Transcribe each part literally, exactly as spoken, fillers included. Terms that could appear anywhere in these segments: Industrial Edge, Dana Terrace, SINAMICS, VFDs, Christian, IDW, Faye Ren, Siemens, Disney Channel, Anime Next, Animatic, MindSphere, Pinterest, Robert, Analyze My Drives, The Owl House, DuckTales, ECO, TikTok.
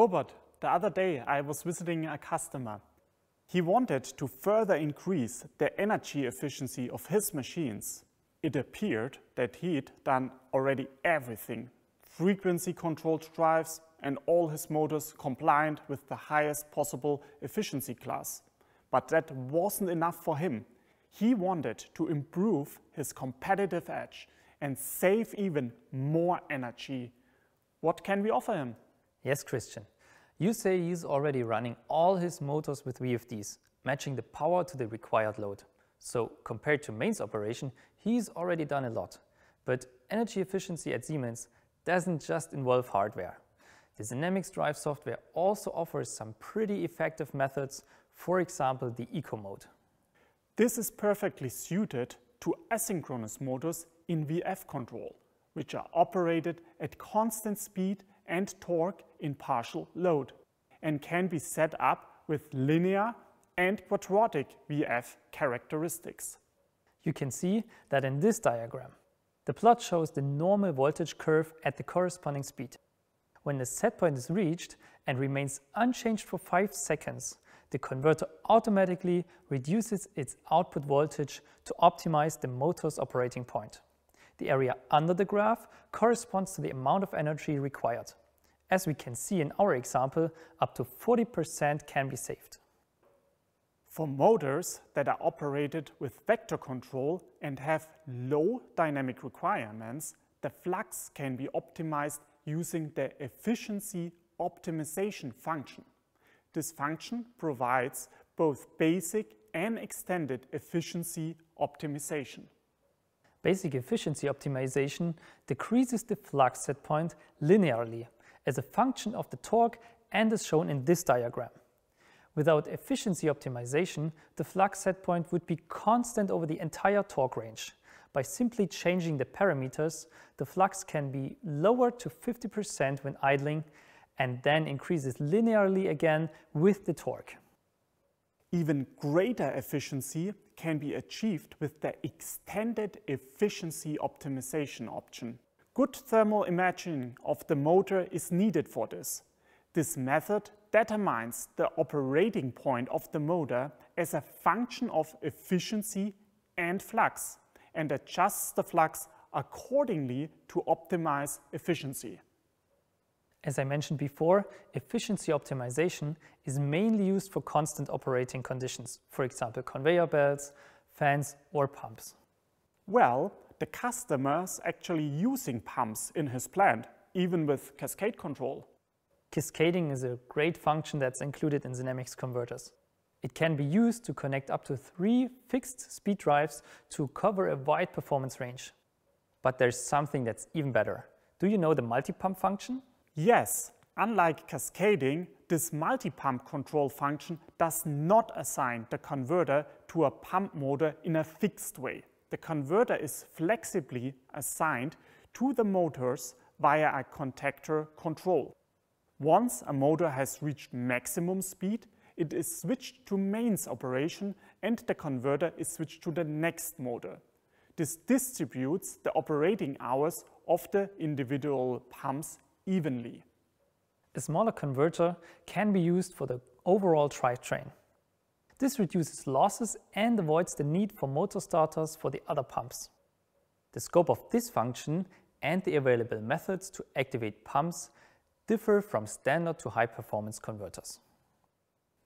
Robert, the other day I was visiting a customer. He wanted to further increase the energy efficiency of his machines. It appeared that he'd done already everything. Frequency controlled drives and all his motors compliant with the highest possible efficiency class. But that wasn't enough for him. He wanted to improve his competitive edge and save even more energy. What can we offer him? Yes, Christian. You say he's already running all his motors with V F Ds, matching the power to the required load. So compared to Mainz operation, he's already done a lot. But energy efficiency at Siemens doesn't just involve hardware. The SINAMICS drive software also offers some pretty effective methods, for example the ECO mode. This is perfectly suited to asynchronous motors in V F control, which are operated at constant speed and torque in partial load and can be set up with linear and quadratic V F characteristics. You can see that in this diagram. The plot shows the normal voltage curve at the corresponding speed. When the set point is reached and remains unchanged for five seconds, the converter automatically reduces its output voltage to optimize the motor's operating point. The area under the graph corresponds to the amount of energy required. As we can see in our example, up to forty percent can be saved. For motors that are operated with vector control and have low dynamic requirements, the flux can be optimized using the efficiency optimization function. This function provides both basic and extended efficiency optimization. Basic efficiency optimization decreases the flux set point linearly as a function of the torque and is shown in this diagram. Without efficiency optimization, the flux set point would be constant over the entire torque range. By simply changing the parameters, the flux can be lowered to fifty percent when idling and then increases linearly again with the torque. Even greater efficiency can be achieved with the extended efficiency optimization option. Good thermal imaging of the motor is needed for this. This method determines the operating point of the motor as a function of efficiency and flux and adjusts the flux accordingly to optimize efficiency. As I mentioned before, efficiency optimization is mainly used for constant operating conditions, for example conveyor belts, fans or pumps. Well, the customer is actually using pumps in his plant, even with cascade control. Cascading is a great function that's included in SINAMICS converters. It can be used to connect up to three fixed speed drives to cover a wide performance range. But there's something that's even better. Do you know the multi-pump function? Yes, unlike cascading, this multi-pump control function does not assign the converter to a pump motor in a fixed way. The converter is flexibly assigned to the motors via a contactor control. Once a motor has reached maximum speed, it is switched to mains operation and the converter is switched to the next motor. This distributes the operating hours of the individual pumps evenly. A smaller converter can be used for the overall drivetrain. This reduces losses and avoids the need for motor starters for the other pumps. The scope of this function and the available methods to activate pumps differ from standard to high-performance converters.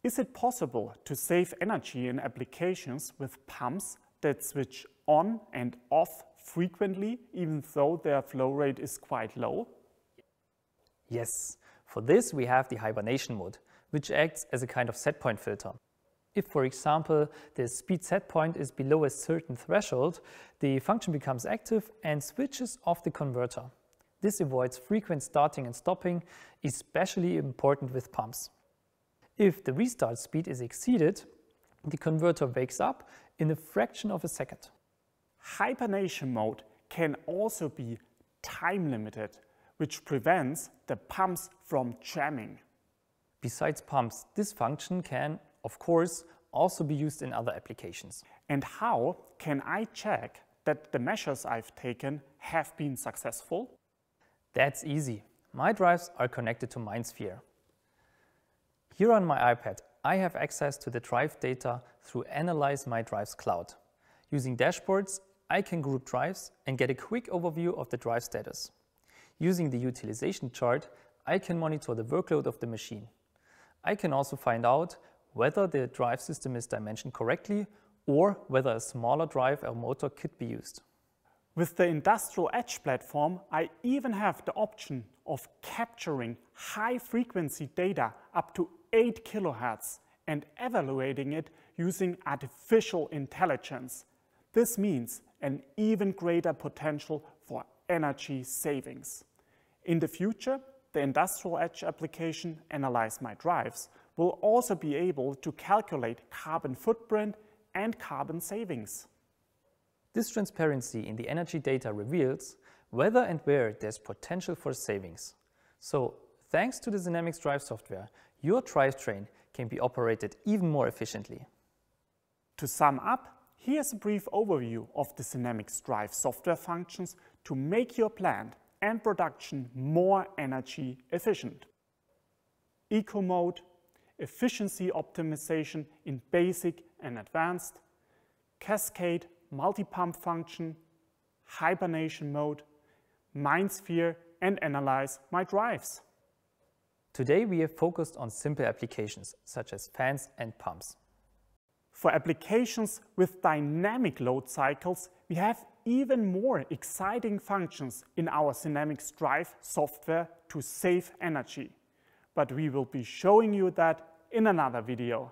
Is it possible to save energy in applications with pumps that switch on and off frequently, even though their flow rate is quite low? Yes, for this we have the hibernation mode, which acts as a kind of setpoint filter. If, for example, the speed setpoint is below a certain threshold, the function becomes active and switches off the converter. This avoids frequent starting and stopping, especially important with pumps. If the restart speed is exceeded, the converter wakes up in a fraction of a second. Hibernation mode can also be time limited, which prevents the pumps from jamming. Besides pumps, this function can, of course, also be used in other applications. And how can I check that the measures I've taken have been successful? That's easy. My drives are connected to MindSphere. Here on my iPad, I have access to the drive data through Analyze My Drives Cloud. Using dashboards, I can group drives and get a quick overview of the drive status. Using the utilization chart, I can monitor the workload of the machine. I can also find out whether the drive system is dimensioned correctly or whether a smaller drive or motor could be used. With the Industrial Edge platform, I even have the option of capturing high-frequency data up to eight kilohertz and evaluating it using artificial intelligence. This means an even greater potential for energy savings. In the future, the Industrial Edge application Analyze My Drives will also be able to calculate carbon footprint and carbon savings. This transparency in the energy data reveals whether and where there's potential for savings. So, thanks to the SINAMICS drive software, your drivetrain can be operated even more efficiently. To sum up, here's a brief overview of the SINAMICS drive software functions to make your plant and production more energy efficient. Eco mode, efficiency optimization in basic and advanced, cascade multi-pump function, hibernation mode, MindSphere and Analyze My Drives. Today we have focused on simple applications such as fans and pumps. For applications with dynamic load cycles, we have even more exciting functions in our SINAMICS drive software to save energy. But we will be showing you that in another video.